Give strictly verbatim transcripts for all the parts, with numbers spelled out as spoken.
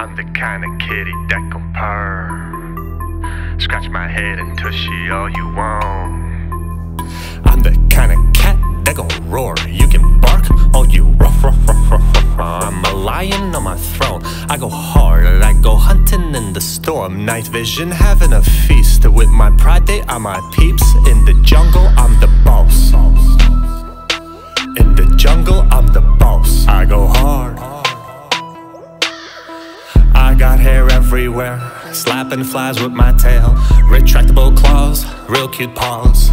I'm the kind of kitty that can purr. Scratch my head and tushy all you want. I'm the kind of cat that gon' roar. You can bark all you ruff, ruff, ruff, ruff, ruff. I'm a lion on my throne. I go hard, I go hunting in the storm. Night vision, having a feast. With my pride, they are my peeps. In the jungle, I'm the boss. In the jungle, I'm the boss. I go hard. I got hair everywhere, slapping flies with my tail. Retractable claws, real cute paws.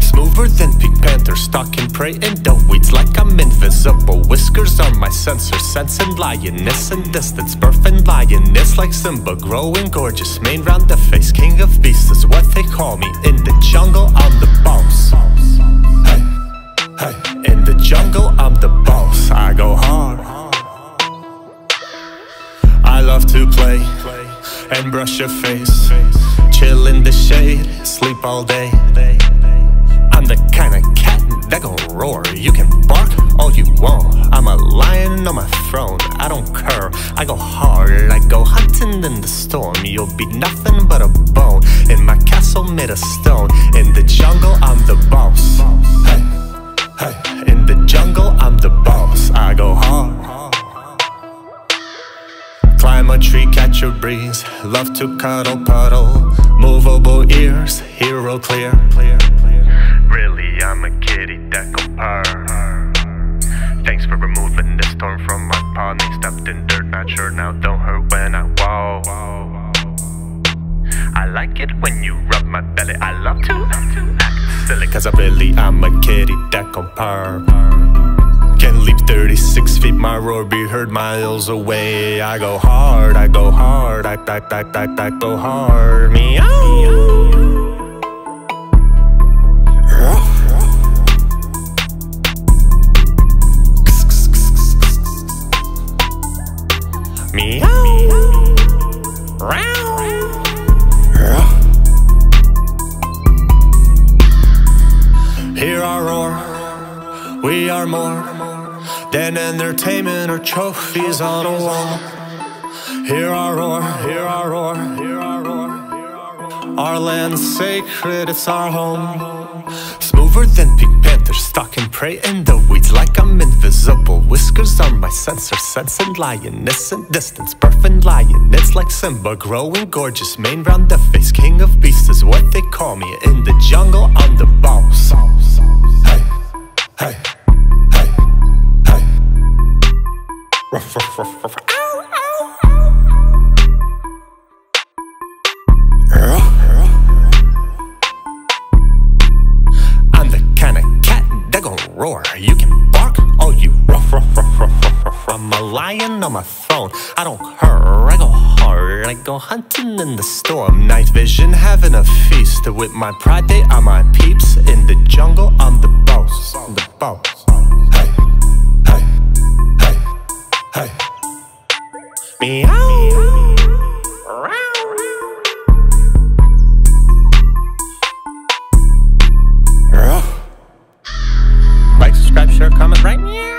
Smoother than Pink Panther, stalking prey in the weeds like I'm invisible. Whiskers are my sensor, sensing lioness in distance. Birthing lioness like Simba, growing gorgeous. Mane round the face, king of beasts is what they call me. In the jungle, I'm the boss. Hey, hey. In the jungle, I'm the boss. I go hard. I love to play and brush your face. Chill in the shade, sleep all day. I'm the kind of cat that gon' roar. You can bark all you want. I'm a lion on my throne. I don't care. I go hard. I go hunting in the storm. You'll be nothing but a bone in my castle made of stone. In the jungle, I'm the boss. Hey, hey. In the jungle, I'm the boss. I go hard. Climb a tree, catch a breeze. Love to cuddle, puddle. Movable ears, hero clear. Really, I'm a kitty that can purr. Thanks for removing the storm from my paw. They stepped in dirt, not sure now. Don't hurt when I walk. I like it when you rub my belly. I love to, love to act silly. Cause I really, I'm a kitty that can purr. Can leap thirty-six feet, my roar be heard miles away. I go hard, I go hard, I, I, I, I, I go hard. Meow. Meow. Meow. Hear our roar. We are more than entertainment or trophies on a wall. Hear our roar. Hear our roar. Hear our roar. Our land's sacred. It's our home. Smoother than Pink Panther, stalking prey in the weeds like I'm invisible. Whiskers are my sensor, sensing lioness in distance. Birthing lioness like Simba, growing gorgeous. Mane round the face, king of beasts is what they call me. In the jungle, I'm the boss. Hey, hey, hey, hey. Ruff, ruff, ruff, ruff. Roar. You can bark all you ruff, ruff, ruff, ruff, ruff, ruff. I'm a lion on my throne. I don't hurr, I go hard. I go hunting in the storm. Night vision, having a feast. With my pride, they are my peeps. In the jungle, I'm the boss. I'm the boss. Hey, hey, hey, hey. Meow. Meow. Comment right now.